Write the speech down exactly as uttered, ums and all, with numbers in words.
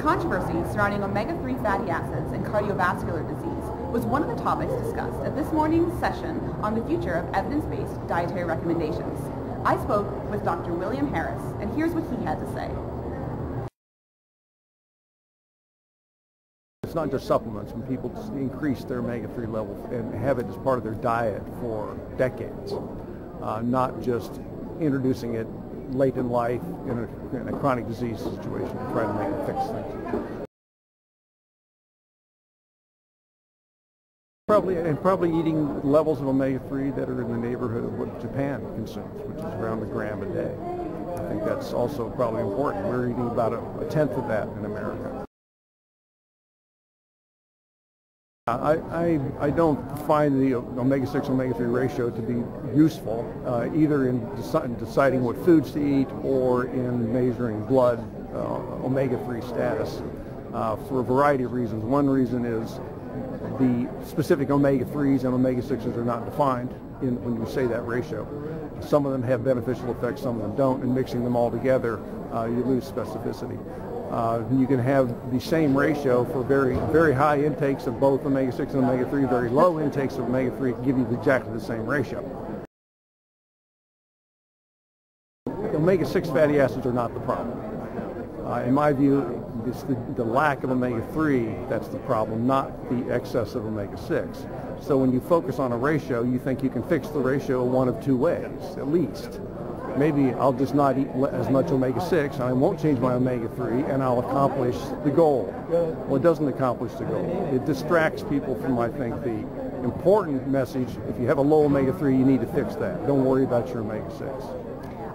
controversy surrounding omega three fatty acids and cardiovascular disease was one of the topics discussed at this morning's session on the future of evidence-based dietary recommendations. I spoke with Doctor William Harris, and here's what he had to say. It's not just supplements. When people just increase their omega three level and have it as part of their diet for decades, uh, not just introducing it late in life in a, in a chronic disease situation and trying to make it fix things. Probably, and probably eating levels of omega three that are in the neighborhood of what Japan consumes, which is around a gram a day. I think that's also probably important. We're eating about a, a tenth of that in America. I, I, I don't find the omega six omega three ratio to be useful, uh, either in deci deciding what foods to eat or in measuring blood uh, omega three status uh, for a variety of reasons. One reason is the specific omega threes and omega sixes are not defined in, when you say that ratio. Some of them have beneficial effects, some of them don't, and mixing them all together, uh, you lose specificity. Uh, you can have the same ratio for very, very high intakes of both omega six and omega three, very low intakes of omega three, give you exactly the same ratio. Omega six fatty acids are not the problem. Uh, in my view, it's the, the lack of omega three that's the problem, not the excess of omega six. So when you focus on a ratio, you think you can fix the ratio one of two ways, at least. Maybe I'll just not eat as much omega six, and I won't change my omega three, and I'll accomplish the goal. Well, it doesn't accomplish the goal. It distracts people from, I think, the important message. If you have a low omega three, you need to fix that. Don't worry about your omega six.